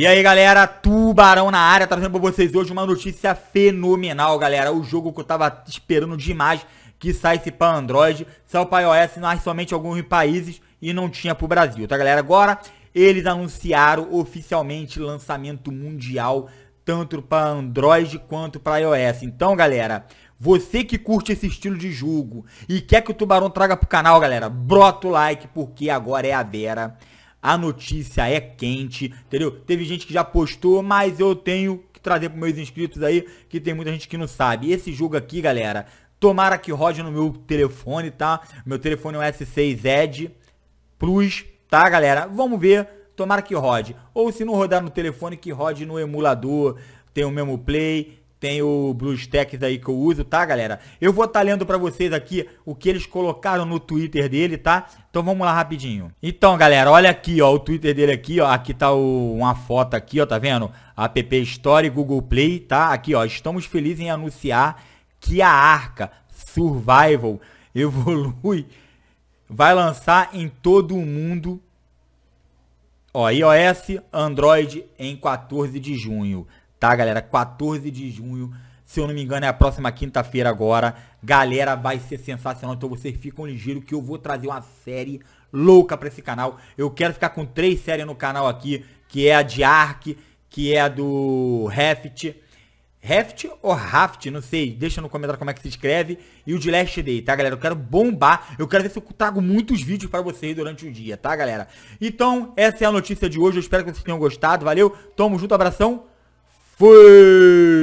E aí galera, Tubarão na área, trazendo pra vocês hoje uma notícia fenomenal, galera. O jogo que eu tava esperando demais que saísse pra Android, saiu pra iOS, mas somente alguns países e não tinha pro Brasil, tá galera? Agora eles anunciaram oficialmente lançamento mundial, tanto pra Android quanto pra iOS. Então galera, você que curte esse estilo de jogo e quer que o Tubarão traga pro canal, galera, brota o like, porque agora é a vera. A notícia é quente, entendeu? Teve gente que já postou, mas eu tenho que trazer pros meus inscritos aí, que tem muita gente que não sabe. Esse jogo aqui, galera, tomara que rode no meu telefone, tá? Meu telefone é o S6 Edge Plus, tá, galera? Vamos ver, tomara que rode. Ou se não rodar no telefone, que rode no emulador, tem o mesmo play... Tem o Bluestacks aí que eu uso, tá, galera? Eu vou estar lendo pra vocês aqui o que eles colocaram no Twitter dele, tá? Então vamos lá rapidinho. Então, galera, olha aqui, ó, o Twitter dele aqui, ó. Aqui tá uma foto aqui, ó, tá vendo? App Store e Google Play, tá? Aqui, ó, estamos felizes em anunciar que a ARK SURVIVAL EVOLVED vai lançar em todo o mundo, ó, iOS, Android, em 14 de junho. Tá, galera? 14 de junho, se eu não me engano, é a próxima quinta-feira agora. Galera, vai ser sensacional, então vocês ficam ligeiros que eu vou trazer uma série louca pra esse canal. Eu quero ficar com 3 séries no canal aqui, que é a de ARK, que é a do Heft, não sei, deixa no comentário como é que se escreve, e o de Last Day, tá, galera? Eu quero bombar, eu quero ver se eu trago muitos vídeos pra vocês durante o dia, tá, galera? Então, essa é a notícia de hoje, eu espero que vocês tenham gostado, valeu, tamo junto, abração! Fui!